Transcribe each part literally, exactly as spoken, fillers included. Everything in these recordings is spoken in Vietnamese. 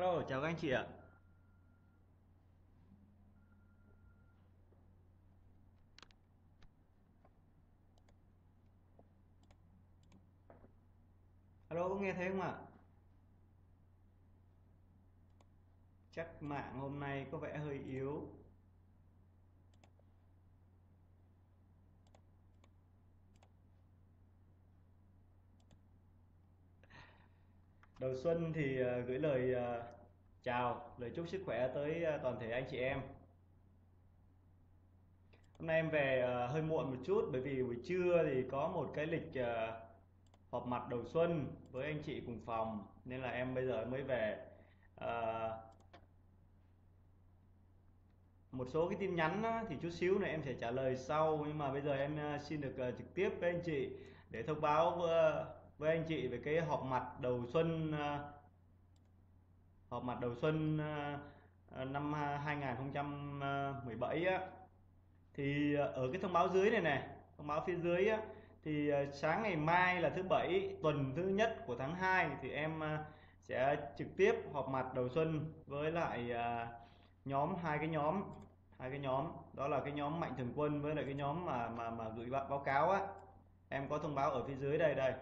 Hello, chào các anh chị ạ. Alo, nghe thấy không ạ? Chắc mạng hôm nay có vẻ hơi yếu. Đầu xuân thì gửi lời chào, lời chúc sức khỏe tới toàn thể anh chị em. Hôm nay em về hơi muộn một chút bởi vì buổi trưa thì có một cái lịch họp mặt đầu xuân với anh chị cùng phòng nên là em bây giờ mới về. À, một số cái tin nhắn thì chút xíu này em sẽ trả lời sau, nhưng mà bây giờ em xin được trực tiếp với anh chị để thông báo với anh chị về cái họp mặt đầu xuân họp mặt đầu xuân năm hai nghìn không trăm mười bảy á. Thì ở cái thông báo dưới này này, thông báo phía dưới á, thì sáng ngày mai là thứ bảy, tuần thứ nhất của tháng hai thì em sẽ trực tiếp họp mặt đầu xuân với lại nhóm hai cái nhóm hai cái nhóm đó là cái nhóm Mạnh Thường Quân với lại cái nhóm mà mà mà gửi báo cáo á. Em có thông báo ở phía dưới đây đây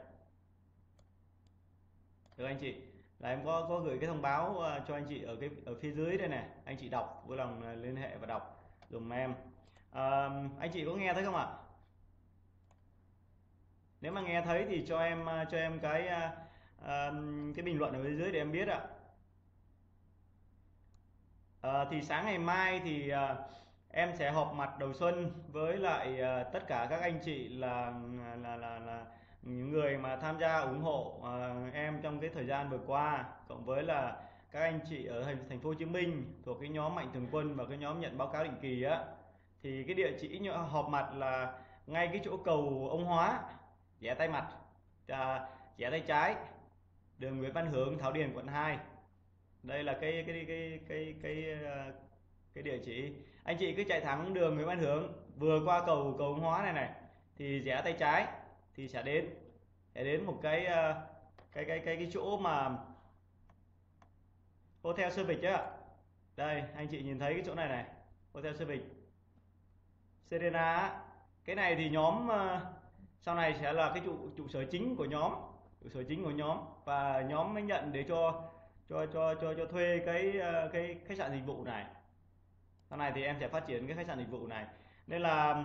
được anh chị, là em có có gửi cái thông báo cho anh chị ở cái ở phía dưới đây này, anh chị đọc vui lòng liên hệ và đọc dùm em. À, anh chị có nghe thấy không ạ? Nếu mà nghe thấy thì cho em cho em cái cái bình luận ở phía dưới để em biết ạ. À, thì sáng ngày mai thì em sẽ họp mặt đầu xuân với lại tất cả các anh chị là là là, là những người mà tham gia ủng hộ uh, em trong cái thời gian vừa qua, cộng với là các anh chị ở thành phố Hồ Chí Minh thuộc cái nhóm Mạnh Thường Quân và cái nhóm nhận báo cáo định kỳ á. Thì cái địa chỉ họp mặt là ngay cái chỗ cầu Ông Hóa, rẽ tay mặt à, rẽ tay trái, đường Nguyễn Văn Hưởng, Thảo Điền, quận hai. Đây là cái cái cái cái cái cái, cái địa chỉ. Anh chị cứ chạy thẳng đường Nguyễn Văn Hưởng, vừa qua cầu cầu Ông Hóa này này thì rẽ tay trái thì sẽ đến sẽ đến một cái cái cái cái cái chỗ mà hotel Service á. Đây anh chị nhìn thấy cái chỗ này này, hotel Service Serena. Cái này thì nhóm sau này sẽ là cái trụ trụ sở chính của nhóm, trụ sở chính của nhóm và nhóm mới nhận để cho cho cho cho cho thuê cái cái khách sạn dịch vụ này. Sau này thì em sẽ phát triển cái khách sạn dịch vụ này, nên là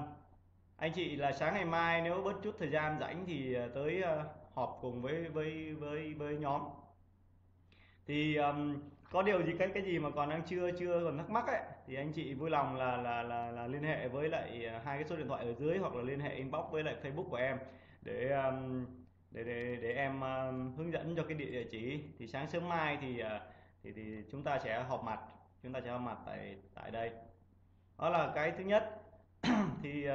anh chị là sáng ngày mai nếu bớt chút thời gian rảnh thì tới uh, họp cùng với với với với nhóm. Thì um, có điều gì cái cái gì mà còn đang chưa chưa còn thắc mắc ấy thì anh chị vui lòng là là là, là liên hệ với lại hai cái số điện thoại ở dưới hoặc là liên hệ inbox với lại Facebook của em để um, để, để để em uh, hướng dẫn cho cái địa chỉ. Thì sáng sớm mai thì uh, thì thì chúng ta sẽ họp mặt, chúng ta sẽ họp mặt tại tại đây. Đó là cái thứ nhất. Thì uh,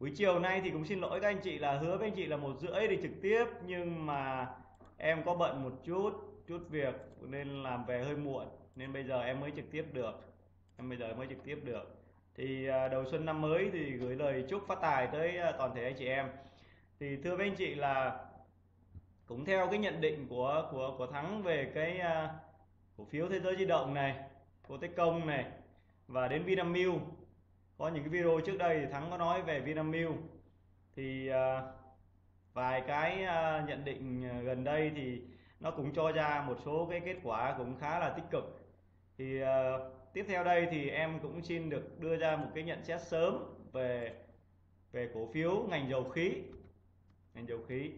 buổi chiều nay thì cũng xin lỗi các anh chị là hứa với anh chị là một rưỡi đi trực tiếp, nhưng mà em có bận một chút chút việc nên làm về hơi muộn, nên bây giờ em mới trực tiếp được em bây giờ mới trực tiếp được. Thì đầu xuân năm mới thì gửi lời chúc phát tài tới toàn thể anh chị em. Thì thưa với anh chị là cũng theo cái nhận định của của của Thắng về cái cổ phiếu Thế Giới Di Động này, cổ Tết Công này và đến Vinamilk. Có những cái video trước đây thì Thắng có nói về Vinamilk. Thì uh, vài cái uh, nhận định gần đây thì nó cũng cho ra một số cái kết quả cũng khá là tích cực. Thì uh, tiếp theo đây thì em cũng xin được đưa ra một cái nhận xét sớm về về cổ phiếu ngành dầu khí. Ngành dầu khí.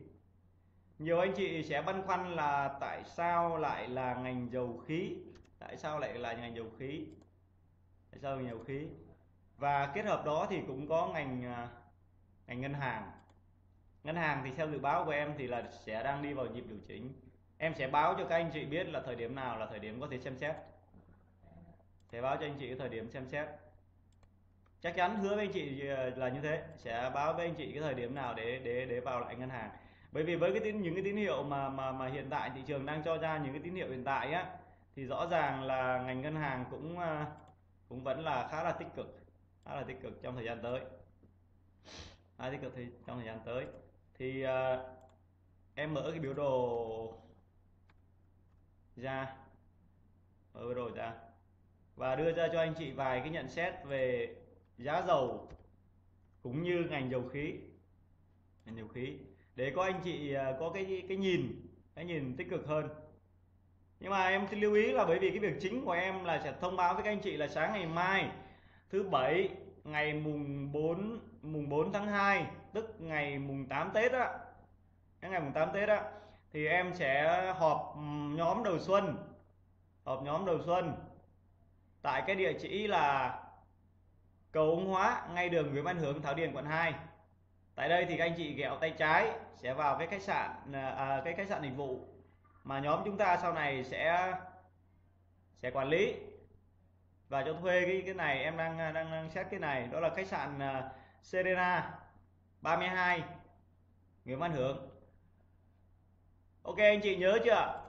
Nhiều anh chị sẽ băn khoăn là tại sao lại là ngành dầu khí? Tại sao lại là ngành dầu khí? Tại sao ngành dầu khí? Và kết hợp đó thì cũng có ngành ngành ngân hàng. Ngân hàng thì theo dự báo của em thì là sẽ đang đi vào nhịp điều chỉnh. Em sẽ báo cho các anh chị biết là thời điểm nào là thời điểm có thể xem xét. Sẽ báo cho anh chị cái thời điểm xem xét. Chắc chắn hứa với anh chị là như thế, sẽ báo với anh chị cái thời điểm nào để để để vào lại ngân hàng. Bởi vì với cái tín những cái tín hiệu mà mà mà hiện tại thị trường đang cho ra, những cái tín hiệu hiện tại á, thì rõ ràng là ngành ngân hàng cũng cũng vẫn là khá là tích cực. Khá là tích cực trong thời gian tới khá là tích cực thì trong thời gian tới thì uh, em mở cái biểu đồ ra vừa rồi ta, và đưa ra cho anh chị vài cái nhận xét về giá dầu cũng như ngành dầu khí, ngành dầu khí để có anh chị có cái cái nhìn cái nhìn tích cực hơn. Nhưng mà em lưu ý là bởi vì cái việc chính của em là sẽ thông báo với các anh chị là sáng ngày mai thứ bảy ngày mùng bốn mùng bốn tháng hai, tức ngày mùng tám Tết á, ngày mùng tám Tết á, thì em sẽ họp nhóm đầu xuân, họp nhóm đầu xuân tại cái địa chỉ là Cầu Ông Hóa, ngay đường Nguyễn Văn Hưởng, Thảo Điền, quận hai. Tại đây thì các anh chị ghẹo tay trái sẽ vào cái khách sạn, à, cái khách sạn dịch vụ mà nhóm chúng ta sau này sẽ sẽ quản lý và cho thuê cái cái này. Em đang đang đang xét cái này, đó là khách sạn Serena ba mươi hai Nguyễn Văn Hưởng. Ok anh chị nhớ chưa?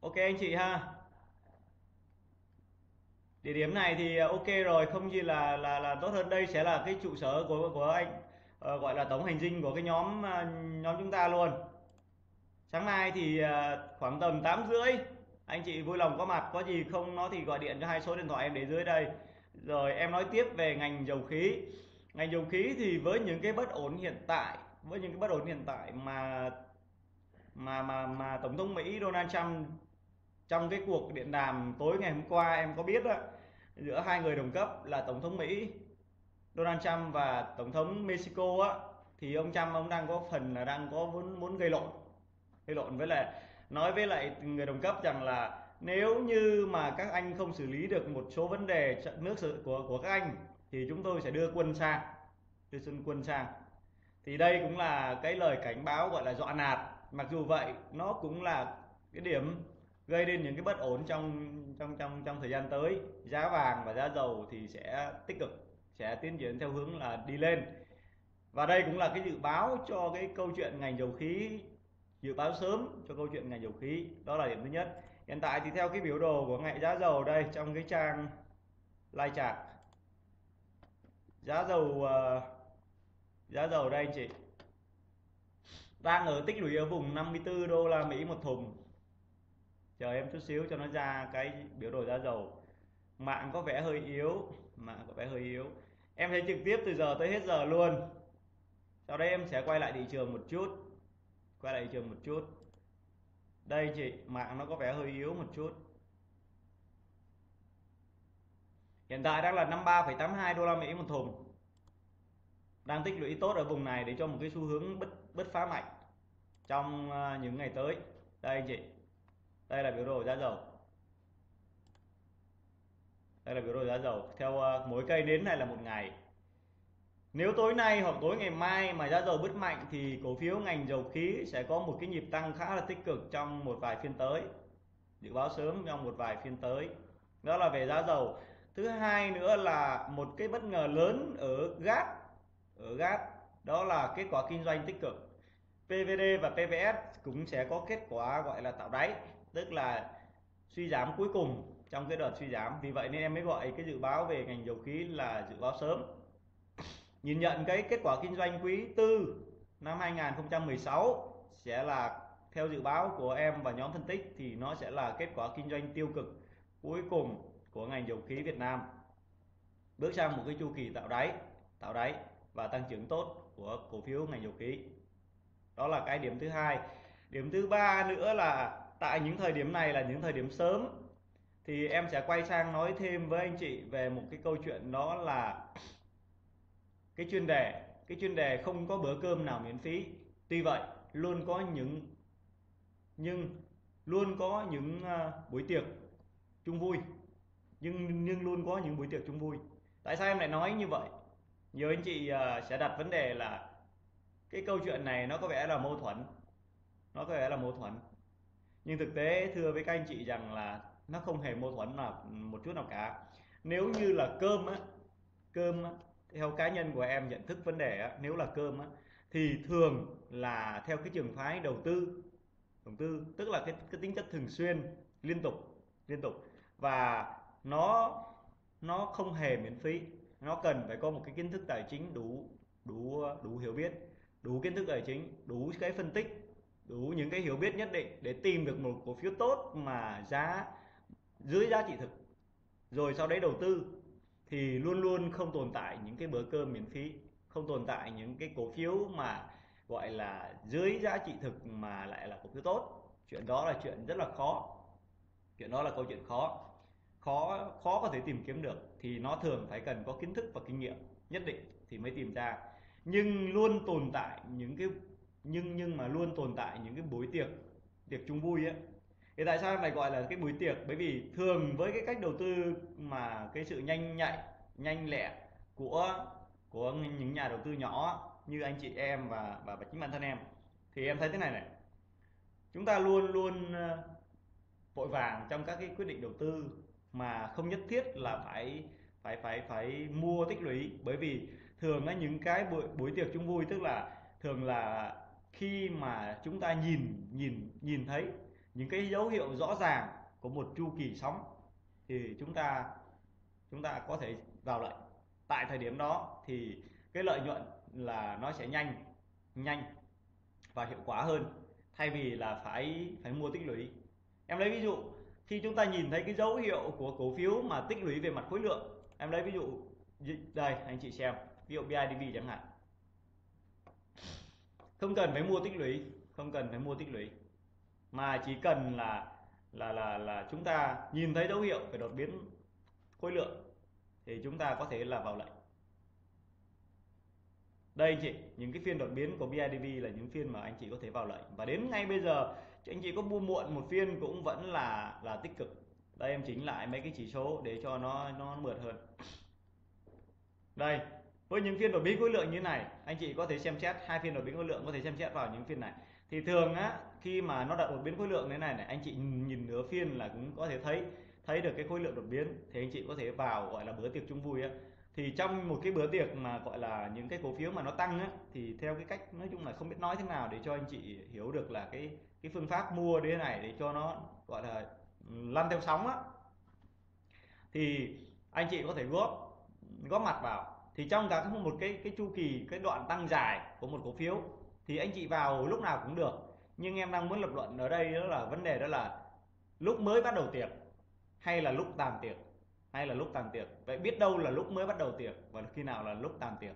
Ok anh chị ha. Địa điểm này thì ok rồi, không gì là là là tốt hơn. Đây sẽ là cái trụ sở của của anh, gọi là tổng hành dinh của cái nhóm nhóm chúng ta luôn. Sáng mai thì khoảng tầm tám rưỡi anh chị vui lòng có mặt, có gì không nó thì gọi điện cho hai số điện thoại em để dưới đây. Rồi em nói tiếp về ngành dầu khí. Ngành dầu khí thì với những cái bất ổn hiện tại, với những cái bất ổn hiện tại mà mà mà mà Tổng thống Mỹ Donald Trump trong cái cuộc điện đàm tối ngày hôm qua em có biết đó, giữa hai người đồng cấp là Tổng thống Mỹ Donald Trump và Tổng thống Mexico á, thì ông Trump ông đang có phần là đang có muốn muốn gây lộn, gây lộn với lại nói với lại người đồng cấp rằng là nếu như mà các anh không xử lý được một số vấn đề nước sự của của các anh thì chúng tôi sẽ đưa quân sang, đưa dân quân sang. Thì đây cũng là cái lời cảnh báo gọi là dọa nạt. Mặc dù vậy nó cũng là cái điểm gây nên những cái bất ổn trong trong trong trong thời gian tới. Giá vàng và giá dầu thì sẽ tích cực, sẽ tiến triển theo hướng là đi lên. Và đây cũng là cái dự báo cho cái câu chuyện ngành dầu khí, dự báo sớm cho câu chuyện ngành dầu khí. Đó là điểm thứ nhất. Hiện tại thì theo cái biểu đồ của ngành giá dầu đây, trong cái trang live chart giá dầu, giá dầu đây anh chị đang ở tích lũy ở vùng năm mươi tư đô la Mỹ một thùng. Chờ em chút xíu cho nó ra cái biểu đồ giá dầu. Mạng có vẻ hơi yếu, mạng có vẻ hơi yếu. Em thấy trực tiếp từ giờ tới hết giờ luôn. Sau đây em sẽ quay lại thị trường một chút, quay lại thị trường một chút. Đây chị, mạng nó có vẻ hơi yếu một chút. Hiện tại đang là năm mươi ba phẩy tám hai đô la Mỹ một thùng. Đang tích lũy tốt ở vùng này để cho một cái xu hướng bứt bứt phá mạnh trong những ngày tới. Đây anh chị, đây là biểu đồ giá dầu, đây là biểu đồ giá dầu theo mỗi cây nến này là một ngày. Nếu tối nay hoặc tối ngày mai mà giá dầu bứt mạnh thì cổ phiếu ngành dầu khí sẽ có một cái nhịp tăng khá là tích cực trong một vài phiên tới, dự báo sớm trong một vài phiên tới. Đó là về giá dầu. Thứ hai nữa là một cái bất ngờ lớn ở gát, ở gát đó là kết quả kinh doanh tích cực. pê vê đê và pê vê ét cũng sẽ có kết quả gọi là tạo đáy, tức là suy giảm cuối cùng trong cái đợt suy giảm. Vì vậy nên em mới gọi cái dự báo về ngành dầu khí là dự báo sớm. Nhìn nhận cái kết quả kinh doanh quý tư năm hai nghìn không trăm mười sáu sẽ là theo dự báo của em và nhóm phân tích thì nó sẽ là kết quả kinh doanh tiêu cực cuối cùng của ngành dầu khí Việt Nam, bước sang một cái chu kỳ tạo đáy, tạo đáy và tăng trưởng tốt của cổ phiếu ngành dầu khí. Đó là cái điểm thứ hai. Điểm thứ ba nữa là tại những thời điểm này là những thời điểm sớm thì em sẽ quay sang nói thêm với anh chị về một cái câu chuyện, đó là cái chuyên đề, cái chuyên đề không có bữa cơm nào miễn phí. Tuy vậy luôn có những nhưng luôn có những uh, buổi tiệc chung vui, nhưng nhưng luôn có những buổi tiệc chung vui. Tại sao em lại nói như vậy? Nhiều anh chị uh, sẽ đặt vấn đề là cái câu chuyện này nó có vẻ là mâu thuẫn, nó có vẻ là mâu thuẫn. Nhưng thực tế thưa với các anh chị rằng là nó không hề mâu thuẫn nào một chút nào cả. Nếu như là cơm á, cơm á, theo cá nhân của em nhận thức vấn đề á, nếu là cơm á, thì thường là theo cái trường phái đầu tư, đầu tư tức là cái, cái tính chất thường xuyên, liên tục, liên tục và nó nó không hề miễn phí. Nó cần phải có một cái kiến thức tài chính đủ, đủ, đủ hiểu biết, đủ kiến thức tài chính, đủ cái phân tích, đủ những cái hiểu biết nhất định để tìm được một cổ phiếu tốt mà giá dưới giá trị thực, rồi sau đấy đầu tư. Thì luôn luôn không tồn tại những cái bữa cơm miễn phí, không tồn tại những cái cổ phiếu mà gọi là dưới giá trị thực mà lại là cổ phiếu tốt. Chuyện đó là chuyện rất là khó, chuyện đó là câu chuyện khó khó khó có thể tìm kiếm được, thì nó thường phải cần có kiến thức và kinh nghiệm nhất định thì mới tìm ra. Nhưng luôn tồn tại những cái nhưng nhưng mà luôn tồn tại những cái buổi tiệc tiệc chung vui ấy. Thì tại sao em lại gọi là cái buổi tiệc? Bởi vì thường với cái cách đầu tư mà cái sự nhanh nhạy, nhanh lẹ của của những nhà đầu tư nhỏ như anh chị em và và, và chính bản thân em, thì em thấy thế này này, chúng ta luôn luôn vội vàng trong các cái quyết định đầu tư mà không nhất thiết là phải phải phải phải mua tích lũy. Bởi vì thường là những cái buổi buổi tiệc chung vui, tức là thường là khi mà chúng ta nhìn nhìn nhìn thấy những cái dấu hiệu rõ ràng của một chu kỳ sóng thì chúng ta chúng ta có thể vào lệnh. Tại thời điểm đó thì cái lợi nhuận là nó sẽ nhanh nhanh và hiệu quả hơn, thay vì là phải phải mua tích lũy. Em lấy ví dụ, khi chúng ta nhìn thấy cái dấu hiệu của cổ phiếu mà tích lũy về mặt khối lượng, em lấy ví dụ đây anh chị xem, ví dụ bê i đê vê chẳng hạn, không cần phải mua tích lũy, không cần phải mua tích lũy mà chỉ cần là là là là chúng ta nhìn thấy dấu hiệu về đột biến khối lượng thì chúng ta có thể là vào lệnh. Đây anh chị, những cái phiên đột biến của bê i đê vê là những phiên mà anh chị có thể vào lệnh, và đến ngay bây giờ anh chị có mua muộn một phiên cũng vẫn là là tích cực. Đây em chỉnh lại mấy cái chỉ số để cho nó nó mượt hơn. Đây, với những phiên đột biến khối lượng như này, anh chị có thể xem xét hai phiên đột biến khối lượng, có thể xem xét vào những phiên này. Thì thường á, khi mà nó đặt đột biến khối lượng thế này này, anh chị nhìn nửa phiên là cũng có thể thấy thấy được cái khối lượng đột biến, thì anh chị có thể vào gọi là bữa tiệc chung vui á. Thì trong một cái bữa tiệc mà gọi là những cái cổ phiếu mà nó tăng á, thì theo cái cách nói chung là không biết nói thế nào để cho anh chị hiểu được là cái cái phương pháp mua như thế này để cho nó gọi là lăn theo sóng á, thì anh chị có thể góp góp mặt vào. Thì trong cả một cái cái chu kỳ, cái đoạn tăng dài của một cổ phiếu thì anh chị vào lúc nào cũng được. Nhưng em đang muốn lập luận ở đây đó là vấn đề đó là lúc mới bắt đầu tiệc hay là lúc tàn tiệc, hay là lúc tàn tiệc. Vậy biết đâu là lúc mới bắt đầu tiệc và khi nào là lúc tàn tiệc.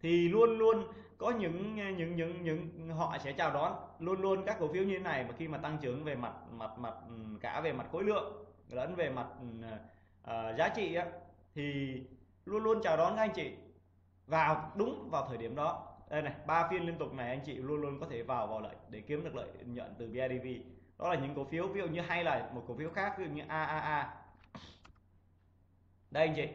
Thì luôn luôn có những những những những họ sẽ chào đón luôn luôn các cổ phiếu như thế này, mà khi mà tăng trưởng về mặt mặt mặt cả về mặt khối lượng lẫn về mặt uh, giá trị á, thì luôn luôn chào đón các anh chị vào đúng vào thời điểm đó. Đây này, ba phiên liên tục này anh chị luôn luôn có thể vào vào lệnh để kiếm được lợi nhuận từ bê i đê vê. Đó là những cổ phiếu, ví dụ như hay là một cổ phiếu khác, ví dụ như a a a. Đây anh chị,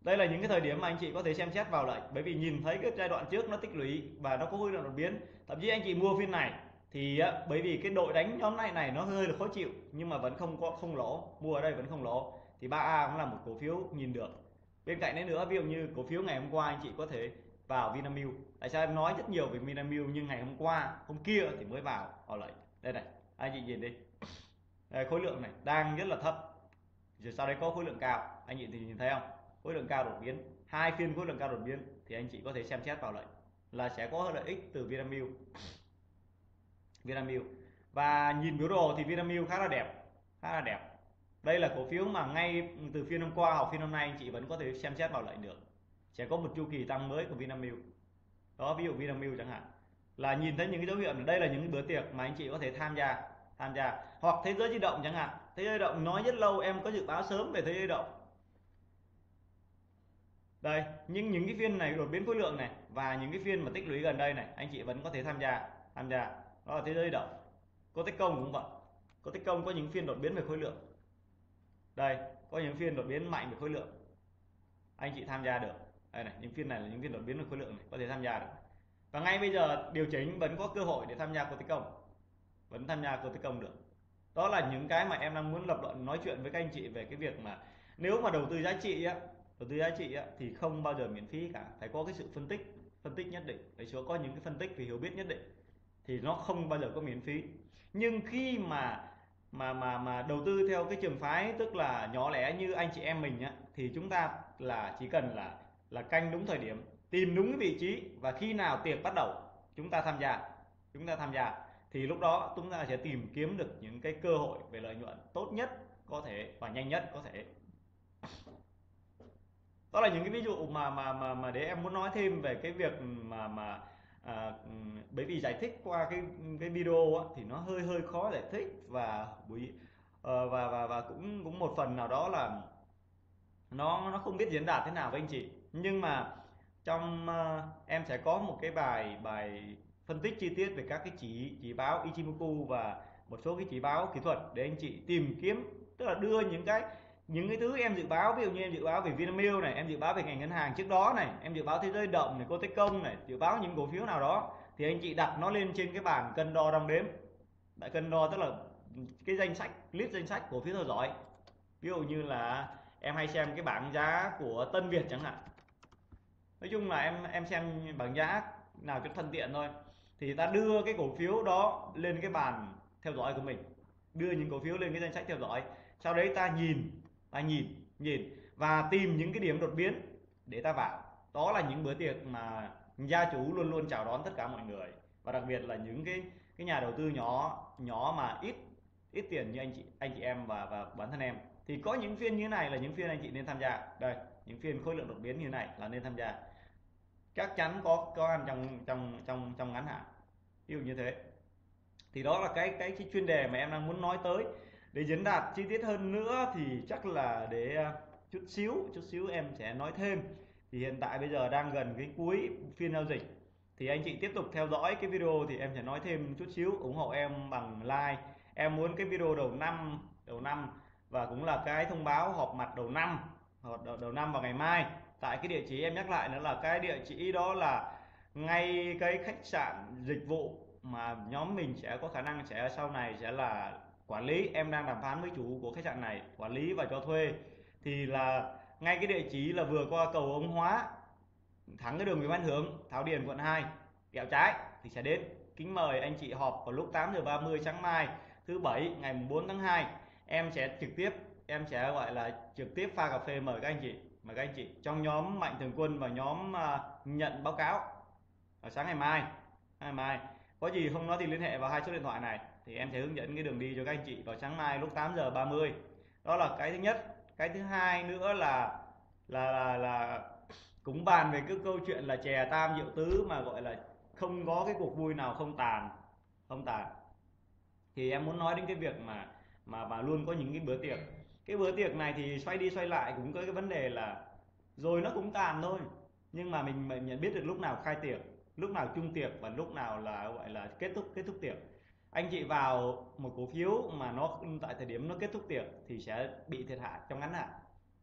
đây là những cái thời điểm mà anh chị có thể xem xét vào lệnh, bởi vì nhìn thấy cái giai đoạn trước nó tích lũy và nó có khối lượng đột biến. Thậm chí anh chị mua phiên này thì bởi vì cái đội đánh nhóm này này nó hơi là khó chịu nhưng mà vẫn không có không lỗ, mua ở đây vẫn không lỗ. Thì ba a cũng là một cổ phiếu nhìn được. Bên cạnh đấy nữa, ví dụ như cổ phiếu ngày hôm qua anh chị có thể vào Vinamilk. Tại sao em nói rất nhiều về Vinamilk nhưng ngày hôm qua, hôm kia thì mới vào vào lệnh. Đây này, anh chị nhìn đi, đây, khối lượng này đang rất là thấp, rồi sau đây có khối lượng cao. Anh chị thì nhìn thấy không, khối lượng cao đột biến, hai phiên khối lượng cao đột biến thì anh chị có thể xem xét vào lệnh là sẽ có lợi ích từ Vinamilk. Vinamilk và nhìn biểu đồ thì Vinamilk khá là đẹp, khá là đẹp. Đây là cổ phiếu mà ngay từ phiên hôm qua hoặc phiên hôm nay anh chị vẫn có thể xem xét vào lệnh được. Sẽ có một chu kỳ tăng mới của Vinamilk. Đó, ví dụ Vinamilk chẳng hạn, là nhìn thấy những cái dấu hiệu. Đây là những bữa tiệc mà anh chị có thể tham gia tham gia hoặc Thế Giới Di Động chẳng hạn. Thế Giới Di Động nói rất lâu, em có dự báo sớm về Thế Giới Di Động. Đây, nhưng những cái phiên này đột biến khối lượng này và những cái phiên mà tích lũy gần đây này anh chị vẫn có thể tham gia tham gia. Đó là Thế Giới Di Động. Có tích công cũng vậy, có tích công có những phiên đột biến về khối lượng. Đây, có những phiên đột biến mạnh về khối lượng, anh chị tham gia được. Đây này, những phiên này là những phiên đột biến về khối lượng này, có thể tham gia được. Và ngay bây giờ điều chỉnh vẫn có cơ hội để tham gia cổ phiếu công, vẫn tham gia cổ phiếu công được. Đó là những cái mà em đang muốn lập luận nói chuyện với các anh chị về cái việc mà nếu mà đầu tư giá trị á, đầu tư giá trị á, thì không bao giờ miễn phí cả, phải có cái sự phân tích, phân tích nhất định, phải có những cái phân tích về hiểu biết nhất định thì nó không bao giờ có miễn phí. Nhưng khi mà mà mà mà đầu tư theo cái trường phái tức là nhỏ lẻ như anh chị em mình á, thì chúng ta là chỉ cần là là canh đúng thời điểm, tìm đúng cái vị trí và khi nào tiệc bắt đầu chúng ta tham gia chúng ta tham gia thì lúc đó chúng ta sẽ tìm kiếm được những cái cơ hội về lợi nhuận tốt nhất có thể và nhanh nhất có thể. Đó là những cái ví dụ mà mà mà mà để em muốn nói thêm về cái việc mà mà à, bởi vì giải thích qua cái cái video á, thì nó hơi hơi khó giải thích và và và và cũng cũng một phần nào đó là nó nó không biết diễn đạt thế nào với anh chị. Nhưng mà trong uh, em sẽ có một cái bài bài phân tích chi tiết về các cái chỉ chỉ báo Ichimoku và một số cái chỉ báo kỹ thuật để anh chị tìm kiếm, tức là đưa những cái những cái thứ em dự báo, ví dụ như em dự báo về Vinamilk này, em dự báo về ngành ngân hàng trước đó này, em dự báo Thế Giới Động này, cô Tết Công này, dự báo những cổ phiếu nào đó thì anh chị đặt nó lên trên cái bảng cân đo đong đếm. Tại cân đo tức là cái danh sách, list danh sách cổ phiếu theo dõi. Ví dụ như là em hay xem cái bảng giá của Tân Việt chẳng hạn. Nói chung là em em xem bảng giá nào cho thân tiện thôi. Thì ta đưa cái cổ phiếu đó lên cái bàn theo dõi của mình, đưa những cổ phiếu lên cái danh sách theo dõi. Sau đấy ta nhìn, ta nhìn, nhìn và tìm những cái điểm đột biến để ta vào. Đó là những bữa tiệc mà gia chủ luôn luôn chào đón tất cả mọi người, và đặc biệt là những cái cái nhà đầu tư nhỏ nhỏ mà ít ít tiền như anh chị anh chị em và và bản thân em. Thì có những phiên như thế này là những phiên anh chị nên tham gia. Đây, những phiên khối lượng đột biến như thế này là nên tham gia. Chắc chắn có có ăn trong trong trong trong ngắn hạn. Ví dụ như thế. Thì đó là cái cái cái chuyên đề mà em đang muốn nói tới. Để diễn đạt chi tiết hơn nữa thì chắc là để chút xíu chút xíu em sẽ nói thêm. Thì hiện tại bây giờ đang gần cái cuối phiên giao dịch. Thì anh chị tiếp tục theo dõi cái video thì em sẽ nói thêm chút xíu, ủng hộ em bằng like. Em muốn cái video đầu năm đầu năm và cũng là cái thông báo họp mặt đầu năm đầu, đầu năm vào ngày mai tại cái địa chỉ em nhắc lại nữa, là cái địa chỉ đó là ngay cái khách sạn dịch vụ mà nhóm mình sẽ có khả năng sẽ sau này sẽ là quản lý. Em đang đàm phán với chủ của khách sạn này quản lý và cho thuê, thì là ngay cái địa chỉ là vừa qua cầu Ông Hóa, thẳng cái đường Nguyễn Văn Hưởng, Thảo Điền, quận hai, quẹo trái thì sẽ đến. Kính mời anh chị họp vào lúc tám giờ ba mươi sáng mai thứ bảy ngày bốn tháng hai. Em sẽ trực tiếp, em sẽ gọi là trực tiếp pha cà phê mời các anh chị, mời các anh chị trong nhóm Mạnh Thường Quân và nhóm nhận báo cáo ở sáng ngày mai. Ngày mai có gì không nói thì liên hệ vào hai số điện thoại này thì em sẽ hướng dẫn cái đường đi cho các anh chị vào sáng mai lúc tám giờ ba mươi. Đó là cái thứ nhất. Cái thứ hai nữa là là là, là cũng bàn về cái câu chuyện là chè tam rượu tứ, mà gọi là không có cái cuộc vui nào không tàn, không tàn. Thì em muốn nói đến cái việc mà mà mà luôn có những cái bữa tiệc. Cái bữa tiệc này thì xoay đi xoay lại cũng có cái vấn đề là rồi nó cũng tàn thôi, nhưng mà mình, mình nhận biết được lúc nào khai tiệc, lúc nào chung tiệc và lúc nào là gọi là kết thúc kết thúc tiệc. Anh chị vào một cổ phiếu mà nó tại thời điểm nó kết thúc tiệc thì sẽ bị thiệt hại trong ngắn hạn.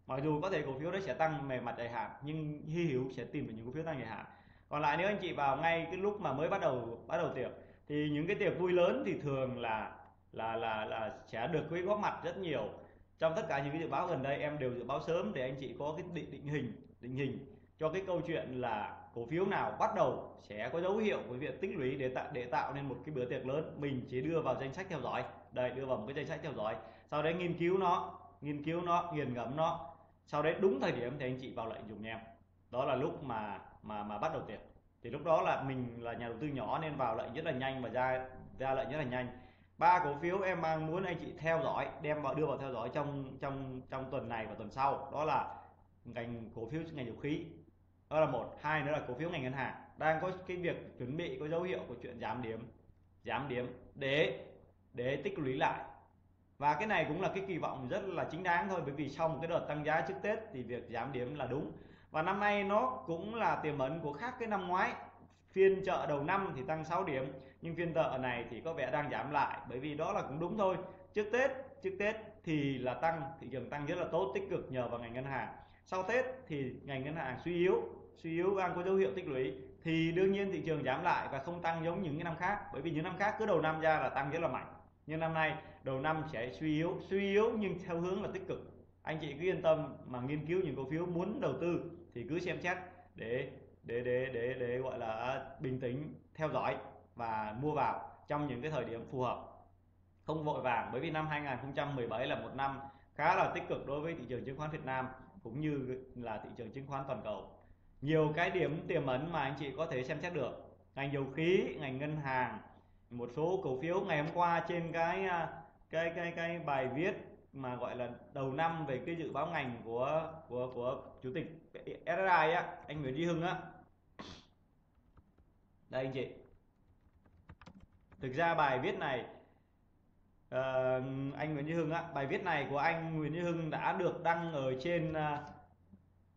Mặc dù có thể cổ phiếu đó sẽ tăng về mặt dài hạn, nhưng hy hữu sẽ tìm được những cổ phiếu tăng dài hạn. Còn lại nếu anh chị vào ngay cái lúc mà mới bắt đầu bắt đầu tiệc thì những cái tiệc vui lớn thì thường là là là là sẽ được cái góp mặt rất nhiều. Trong tất cả những cái dự báo gần đây em đều dự báo sớm để anh chị có cái định, định hình định hình cho cái câu chuyện là cổ phiếu nào bắt đầu sẽ có dấu hiệu của việc tích lũy để tạo để tạo nên một cái bữa tiệc lớn. Mình chỉ đưa vào danh sách theo dõi, đây đưa vào một cái danh sách theo dõi, sau đấy nghiên cứu nó nghiên cứu nó nghiền ngẫm nó, sau đấy đúng thời điểm thì anh chị vào lệnh dùng em. Đó là lúc mà mà mà bắt đầu tiệc thì lúc đó là mình là nhà đầu tư nhỏ nên vào lệnh rất là nhanh và ra ra lệnh rất là nhanh. Ba cổ phiếu em mang muốn anh chị theo dõi, đem vào đưa vào theo dõi trong trong trong tuần này và tuần sau, đó là ngành cổ phiếu ngành dầu khí, đó là một. Hai nữa là cổ phiếu ngành ngân hàng đang có cái việc chuẩn bị có dấu hiệu của chuyện giảm điểm giảm điểm để để tích lũy lại, và cái này cũng là cái kỳ vọng rất là chính đáng thôi, bởi vì sau một cái đợt tăng giá trước Tết thì việc giảm điểm là đúng. Và năm nay nó cũng là tiềm ẩn của khác cái năm ngoái, phiên chợ đầu năm thì tăng sáu điểm nhưng phiên chợ này thì có vẻ đang giảm lại, bởi vì đó là cũng đúng thôi. Trước Tết trước Tết thì là tăng, thị trường tăng rất là tốt, tích cực nhờ vào ngành ngân hàng. Sau Tết thì ngành ngân hàng suy yếu, suy yếu đang có dấu hiệu tích lũy thì đương nhiên thị trường giảm lại và không tăng giống những cái năm khác, bởi vì những năm khác cứ đầu năm ra là tăng rất là mạnh, nhưng năm nay đầu năm sẽ suy yếu, suy yếu nhưng theo hướng là tích cực. Anh chị cứ yên tâm mà nghiên cứu những cổ phiếu muốn đầu tư thì cứ xem xét để để để để để gọi là bình tĩnh theo dõi và mua vào trong những cái thời điểm phù hợp, không vội vàng, bởi vì năm hai nghìn không trăm mười bảy là một năm khá là tích cực đối với thị trường chứng khoán Việt Nam cũng như là thị trường chứng khoán toàn cầu. Nhiều cái điểm tiềm ẩn mà anh chị có thể xem xét được. ngành dầu khí, ngành ngân hàng. Một số cổ phiếu ngày hôm qua trên cái cái cái cái bài viết mà gọi là đầu năm về cái dự báo ngành của của của chủ tịch ét ét i á, anh Nguyễn Duy Hưng á. Đây anh chị. Thực ra bài viết này uh, anh Nguyễn Duy Hưng á, bài viết này của anh Nguyễn Duy Hưng đã được đăng ở trên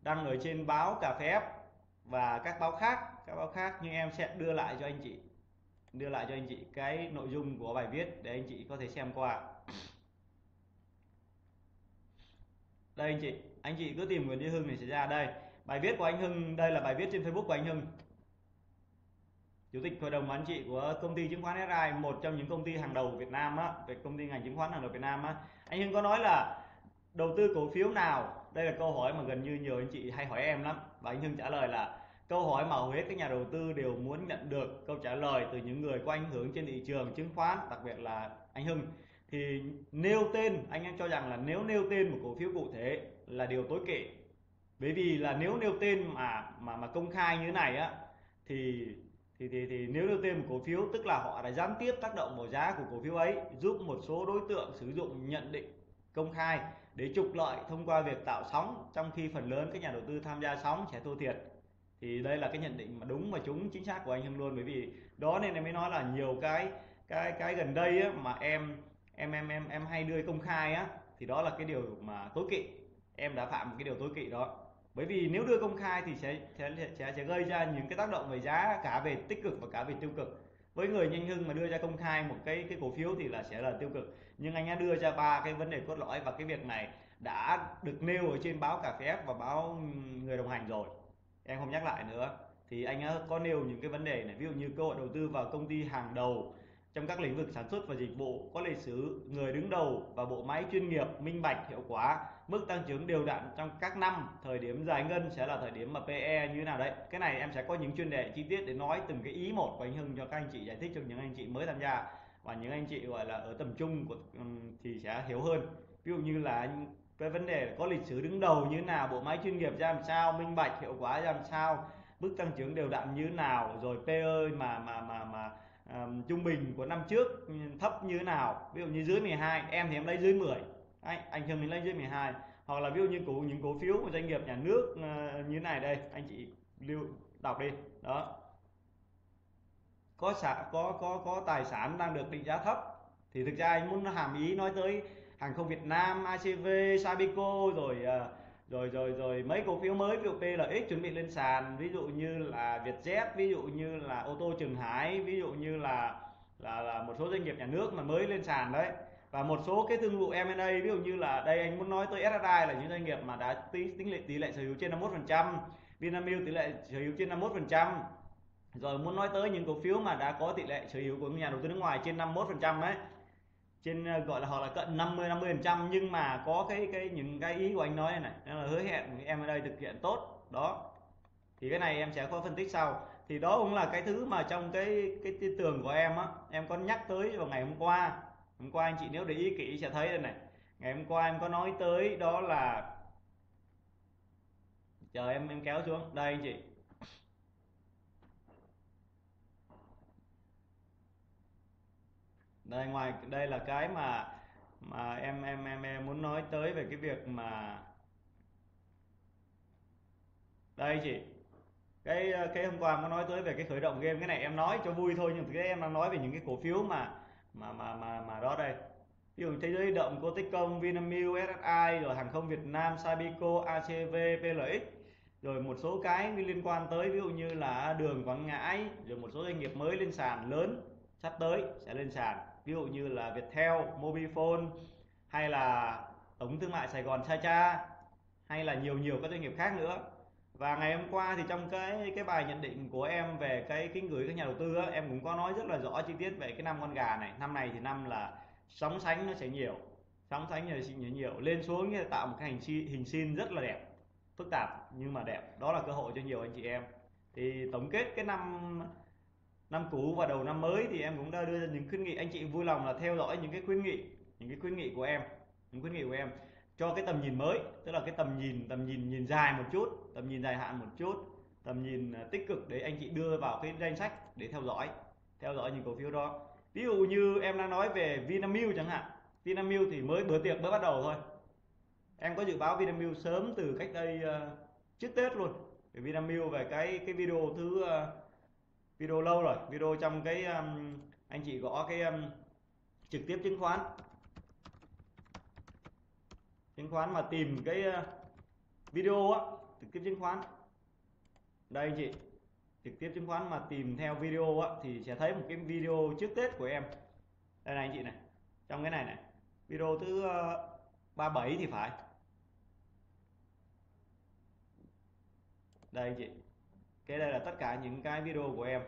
đăng ở trên báo Cà Phê và các báo khác, các báo khác nhưng em sẽ đưa lại cho anh chị. Đưa lại cho anh chị cái nội dung của bài viết để anh chị có thể xem qua. Đây anh chị, anh chị cứ tìm Nguyễn Duy Hưng này sẽ ra đây. Bài viết của anh Hưng, đây là bài viết trên Facebook của anh Hưng, chủ tịch hội đồng quản trị của công ty chứng khoán ét ét i, một trong những công ty hàng đầu Việt Nam á, về công ty ngành chứng khoán hàng đầu Việt Nam á. Anh Hưng có nói là đầu tư cổ phiếu nào, đây là câu hỏi mà gần như nhiều anh chị hay hỏi em lắm, và anh Hưng trả lời là câu hỏi mà hầu hết các nhà đầu tư đều muốn nhận được câu trả lời từ những người có ảnh hưởng trên thị trường chứng khoán, đặc biệt là anh Hưng. Thì nêu tên, anh em cho rằng là nếu nêu tên một cổ phiếu cụ thể là điều tối kỵ, bởi vì là nếu nêu tên mà mà mà công khai như thế này á thì thì thì, thì nếu nêu tên một cổ phiếu tức là họ đã gián tiếp tác động vào giá của cổ phiếu ấy, giúp một số đối tượng sử dụng nhận định công khai để trục lợi thông qua việc tạo sóng, trong khi phần lớn các nhà đầu tư tham gia sóng sẽ thua thiệt. Thì đây là cái nhận định mà đúng và chúng chính xác của anh Hưng luôn, bởi vì đó nên em mới nói là nhiều cái cái cái gần đây á, mà em em em em em hay đưa công khai á, thì đó là cái điều mà tối kỵ, em đã phạm một cái điều tối kỵ đó. Bởi vì nếu đưa công khai thì sẽ sẽ sẽ, sẽ gây ra những cái tác động về giá cả về tích cực và cả về tiêu cực. Với người nhanh Hưng mà đưa ra công khai một cái cái cổ phiếu thì là sẽ là tiêu cực, nhưng anh đã đưa ra ba cái vấn đề cốt lõi, và cái việc này đã được nêu ở trên báo Cà Phê và báo Người Đồng Hành rồi, em không nhắc lại nữa. Thì anh đã có nêu những cái vấn đề này, ví dụ như cơ hội đầu tư vào công ty hàng đầu trong các lĩnh vực sản xuất và dịch vụ, có lịch sử, người đứng đầu và bộ máy chuyên nghiệp, minh bạch, hiệu quả, mức tăng trưởng đều đặn trong các năm, thời điểm giải ngân sẽ là thời điểm mà pê e như thế nào đấy. Cái này em sẽ có những chuyên đề chi tiết để nói từng cái ý một của anh Hưng cho các anh chị, giải thích cho những anh chị mới tham gia và những anh chị gọi là ở tầm trung của thì sẽ hiểu hơn. Ví dụ như là cái vấn đề có lịch sử đứng đầu như thế nào, bộ máy chuyên nghiệp ra làm sao, minh bạch, hiệu quả ra làm sao, mức tăng trưởng đều đặn như thế nào, rồi pê e mà mà mà mà Um, trung bình của năm trước thấp như thế nào, ví dụ như dưới mười hai, em thì em lấy dưới mười, anh anh thường mình lấy dưới mười hai, hoặc là ví dụ như cổ những cổ phiếu của doanh nghiệp nhà nước uh, như thế này đây, anh chị lưu đọc đi đó, có sản có có có tài sản đang được định giá thấp, thì thực ra anh muốn hàm ý nói tới hàng không Việt Nam, a xê vê, Sabeco, rồi uh, rồi rồi rồi mấy cổ phiếu mới, ví dụ pê lờ ích chuẩn bị lên sàn, ví dụ như là Vietjet, ví dụ như là ô tô Trường Hải, ví dụ như là là, là một số doanh nghiệp nhà nước mà mới lên sàn đấy, và một số cái thương vụ em and a, ví dụ như là đây anh muốn nói tới ét ét i là những doanh nghiệp mà đã tính tỷ lệ tỷ lệ sở hữu trên năm mươi mốt phần trăm, Vinamilk tỷ lệ sở hữu trên năm mươi mốt phần trăm, rồi muốn nói tới những cổ phiếu mà đã có tỷ lệ sở hữu của nhà đầu tư nước ngoài trên năm mươi mốt phần trăm đấy, trên gọi là họ là cận năm mươi năm mươi phần trăm, nhưng mà có cái cái những cái ý của anh nói này, này nên là hứa hẹn em ở đây thực hiện tốt đó, thì cái này em sẽ có phân tích sau. Thì đó cũng là cái thứ mà trong cái cái, cái tường của em á, em có nhắc tới vào ngày hôm qua. Hôm qua anh chị nếu để ý kỹ sẽ thấy đây này, ngày hôm qua em có nói tới đó là chờ em em kéo xuống đây anh chị. Đây, ngoài đây là cái mà mà em em em em muốn nói tới về cái việc mà đây chị, cái cái hôm qua em có nói tới về cái khởi động game, cái này em nói cho vui thôi, nhưng thực ra em đang nói về những cái cổ phiếu mà mà mà mà mà đó đây, ví dụ Thế Giới Di Động, của Tích Công, Vinamilk, ét ét i, rồi hàng không Việt Nam, Sabeco, a xê vê, pê lờ ích, rồi một số cái liên quan tới ví dụ như là đường Quảng Ngãi, rồi một số doanh nghiệp mới lên sàn lớn sắp tới sẽ lên sàn, ví dụ như là Viettel, Mobifone, hay là Tổng Thương mại Sài Gòn Sa Cha, hay là nhiều nhiều các doanh nghiệp khác nữa. Và ngày hôm qua thì trong cái cái bài nhận định của em về cái kính gửi các nhà đầu tư á, em cũng có nói rất là rõ chi tiết về cái năm con gà này. Năm này thì năm là sóng sánh nó sẽ nhiều, sóng sánh nó sẽ nhiều lên xuống, tạo một cái hình sin hình sin rất là đẹp, phức tạp nhưng mà đẹp. Đó là cơ hội cho nhiều anh chị em. Thì tổng kết cái năm năm cũ và đầu năm mới thì em cũng đã đưa ra những khuyến nghị, anh chị vui lòng là theo dõi những cái khuyến nghị, những cái khuyến nghị của em, những khuyến nghị của em cho cái tầm nhìn mới, tức là cái tầm nhìn tầm nhìn nhìn dài một chút, tầm nhìn dài hạn một chút, tầm nhìn tích cực để anh chị đưa vào cái danh sách để theo dõi theo dõi những cổ phiếu đó. Ví dụ như em đang nói về Vinamilk chẳng hạn. Vinamilk thì mới bữa tiệc mới bắt đầu thôi. Em có dự báo Vinamilk sớm từ cách đây uh, trước Tết luôn. Về Vinamilk về cái cái video thứ uh, video lâu rồi, video trong cái um, anh chị gõ cái um, trực tiếp chứng khoán. Chứng khoán mà tìm cái uh, video á, trực tiếp chứng khoán. Đây anh chị, trực tiếp chứng khoán mà tìm theo video á, thì sẽ thấy một cái video trước Tết của em. Đây này anh chị này, trong cái này này, video thứ ba mươi bảy thì phải. Đây anh chị, cái đây là tất cả những cái video của em.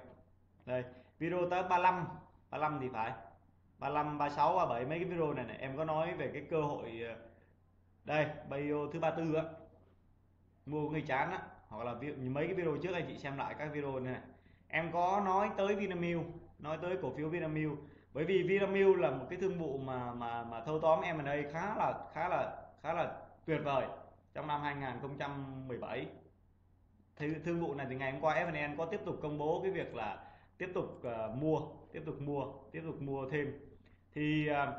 Đây, video tới ba mươi lăm, ba mươi lăm thì phải, ba mươi lăm, ba mươi sáu, ba mươi bảy mấy cái video này này, em có nói về cái cơ hội. Đây, video thứ ba mươi tư á, mua người chán á, hoặc là mấy cái video trước anh chị xem lại các video này, này. Em có nói tới Vinamilk, nói tới cổ phiếu Vinamilk, bởi vì Vinamilk là một cái thương vụ mà mà mà thâu tóm em và a khá là khá là khá là tuyệt vời trong năm hai nghìn không trăm mười bảy. Thì thương vụ này thì ngày hôm qua ép và en có tiếp tục công bố cái việc là tiếp tục uh, mua, tiếp tục mua, tiếp tục mua thêm. Thì uh,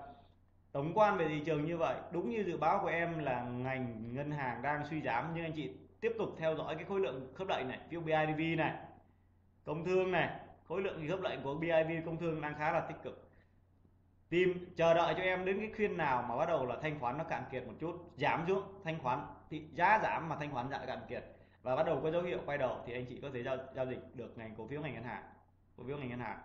tổng quan về thị trường như vậy, đúng như dự báo của em là ngành ngân hàng đang suy giảm, nhưng anh chị tiếp tục theo dõi cái khối lượng khớp lệnh này, phiếu bê i đê vê này, công thương này, khối lượng khớp lệnh của bê i đê vê công thương đang khá là tích cực. Tìm chờ đợi cho em đến cái phiên nào mà bắt đầu là thanh khoản nó cạn kiệt một chút, giảm xuống, thanh khoản thì giá giảm mà thanh khoản dạ cạn kiệt và bắt đầu có dấu hiệu quay đầu thì anh chị có thể giao, giao dịch được ngành cổ phiếu ngành ngân hàng, cổ phiếu ngành ngân hàng.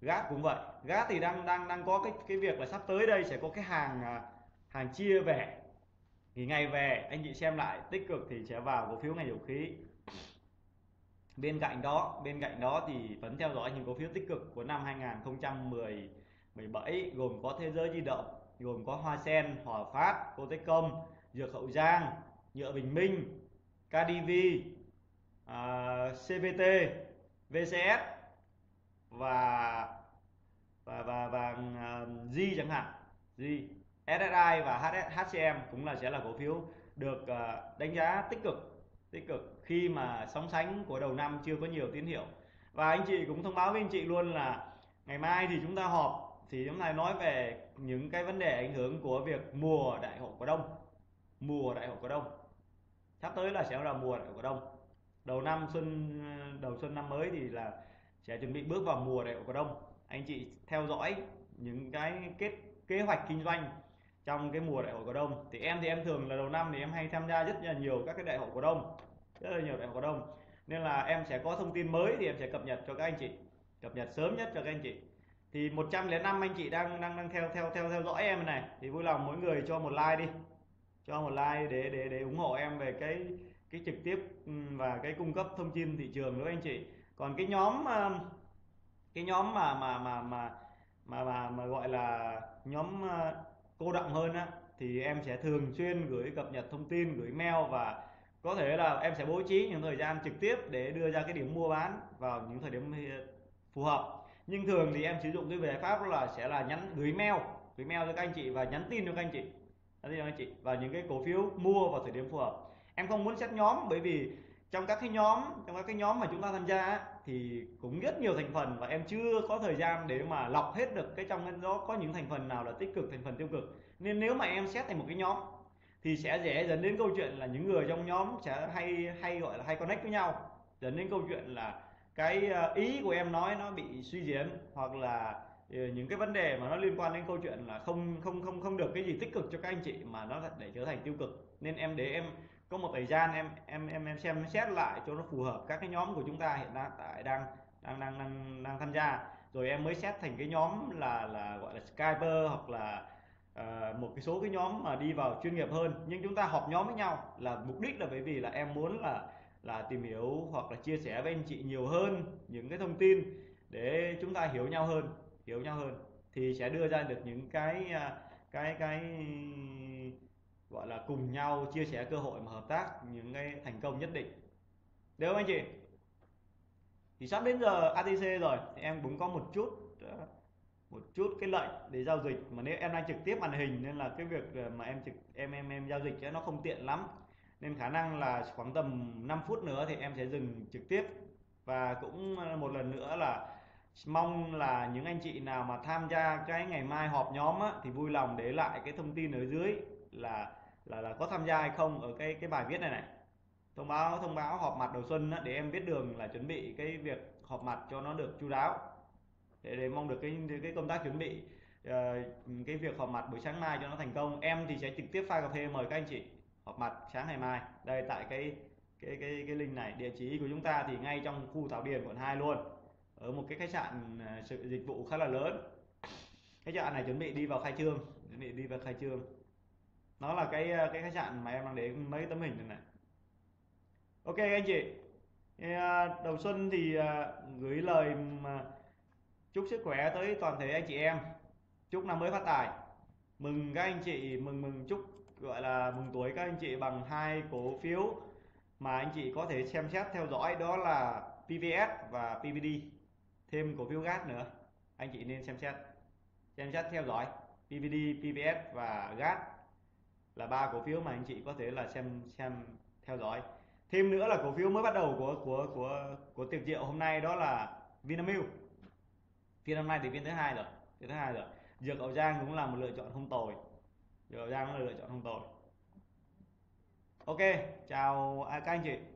giê a tê cũng vậy, giê a tê thì đang đang đang có cái cái việc là sắp tới đây sẽ có cái hàng hàng chia về. Thì ngày về anh chị xem lại tích cực thì sẽ vào cổ phiếu ngành dầu khí. Bên cạnh đó, bên cạnh đó thì vẫn theo dõi những cổ phiếu tích cực của năm hai nghìn không trăm mười bảy gồm có Thế Giới Di Động, gồm có Hoa Sen, Hòa Phát, Công Dược, Dược Âu Giang, Nhựa Bình Minh, ca đê vê, uh, xê vê tê, vê xê ét và và và và uh, G chẳng hạn, G. ét ét i và hát ét hát xê em cũng là sẽ là cổ phiếu được đánh giá tích cực tích cực khi mà sóng sánh của đầu năm chưa có nhiều tín hiệu. Và anh chị cũng thông báo với anh chị luôn là ngày mai thì chúng ta họp thì chúng ta nói về những cái vấn đề ảnh hưởng của việc mùa đại hội cổ đông, mùa đại hội cổ đông sắp tới là sẽ là mùa đại hội cổ đông đầu năm xuân, đầu xuân năm mới thì là sẽ chuẩn bị bước vào mùa đại hội cổ đông. Anh chị theo dõi những cái kết kế hoạch kinh doanh trong cái mùa đại hội cổ đông. Thì em thì em thường là đầu năm thì em hay tham gia rất là nhiều các cái đại hội cổ đông, rất là nhiều đại hội cổ đông, nên là em sẽ có thông tin mới thì em sẽ cập nhật cho các anh chị, cập nhật sớm nhất cho các anh chị. Thì một trăm lẻ năm anh chị đang đang đang theo theo theo theo dõi em này thì vui lòng mỗi người cho một like đi, cho một like để để để ủng hộ em về cái cái trực tiếp và cái cung cấp thông tin thị trường nữa anh chị. Còn cái nhóm cái nhóm mà mà mà mà mà mà, mà gọi là nhóm cô động hơn á, thì em sẽ thường xuyên gửi cập nhật thông tin, gửi mail và có thể là em sẽ bố trí những thời gian trực tiếp để đưa ra cái điểm mua bán vào những thời điểm phù hợp. Nhưng thường thì em sử dụng cái giải pháp là sẽ là nhắn gửi mail, gửi mail cho các anh chị và nhắn tin cho các anh chị, nhắn tin cho các anh chị và những cái cổ phiếu mua vào thời điểm phù hợp. Em không muốn xét nhóm bởi vì trong các cái nhóm, trong các cái nhóm mà chúng ta tham gia thì cũng rất nhiều thành phần và em chưa có thời gian để mà lọc hết được cái trong đó có những thành phần nào là tích cực, thành phần tiêu cực. Nên nếu mà em xét thành một cái nhóm thì sẽ dễ dẫn đến câu chuyện là những người trong nhóm sẽ hay hay gọi là hay connect với nhau, dẫn đến câu chuyện là cái ý của em nói nó bị suy diễn hoặc là những cái vấn đề mà nó liên quan đến câu chuyện là không không không không được cái gì tích cực cho các anh chị mà nó để trở thành tiêu cực. Nên em để em có một thời gian em em em em xem xét lại cho nó phù hợp các cái nhóm của chúng ta hiện tại đang đang đang đang, đang tham gia, rồi em mới xét thành cái nhóm là là gọi là Skyper hoặc là uh, một cái số cái nhóm mà đi vào chuyên nghiệp hơn. Nhưng chúng ta họp nhóm với nhau là mục đích là bởi vì là em muốn là là tìm hiểu hoặc là chia sẻ với anh chị nhiều hơn những cái thông tin để chúng ta hiểu nhau hơn, hiểu nhau hơn thì sẽ đưa ra được những cái cái cái gọi là cùng nhau chia sẻ cơ hội mà hợp tác những cái thành công nhất định, được không anh chị? Thì sắp đến giờ a tê xê rồi thì em cũng có một chút một chút cái lệnh để giao dịch, mà nếu em đang trực tiếp màn hình nên là cái việc mà em trực em em em giao dịch nó không tiện lắm. nên khả năng là khoảng tầm năm phút nữa thì em sẽ dừng trực tiếp. Và cũng một lần nữa là mong là những anh chị nào mà tham gia cái ngày mai họp nhóm á, thì vui lòng để lại cái thông tin ở dưới là là là có tham gia hay không ở cái cái bài viết này này. Thông báo thông báo họp mặt đầu xuân á, để em biết đường là chuẩn bị cái việc họp mặt cho nó được chu đáo. Để, để mong được cái cái công tác chuẩn bị uh, cái việc họp mặt buổi sáng mai cho nó thành công. Em thì sẽ trực tiếp pha cà phê mời các anh chị họp mặt sáng ngày mai. Đây tại cái cái cái cái link này, địa chỉ của chúng ta thì ngay trong khu Thảo Điền quận hai luôn. Ở một cái khách sạn sự dịch vụ khá là lớn. Khách sạn này chuẩn bị đi vào khai trương, chuẩn bị đi vào khai trương. Nó là cái cái khách sạn mà em đang để mấy tấm hình này này. Ok các anh chị. Đầu xuân thì gửi lời chúc sức khỏe tới toàn thể anh chị em. Chúc năm mới phát tài. Mừng các anh chị, mừng mừng chúc gọi là mừng tuổi các anh chị bằng hai cổ phiếu mà anh chị có thể xem xét theo dõi, đó là pê vê ét và pê vê đê, thêm cổ phiếu giê a tê nữa. Anh chị nên xem xét xem xét theo dõi pê vê đê, pê vê ét và giê a tê là ba cổ phiếu mà anh chị có thể là xem xem theo dõi. Thêm nữa là cổ phiếu mới bắt đầu của của của của tiệc rượu hôm nay, đó là Vinamilk. Phiên hôm nay thì phiên thứ hai rồi, phiên thứ hai rồi. Dược Âu Giang cũng là một lựa chọn không tồi. Dược Âu Giang cũng là lựa chọn không tồi. Ok, chào các anh chị.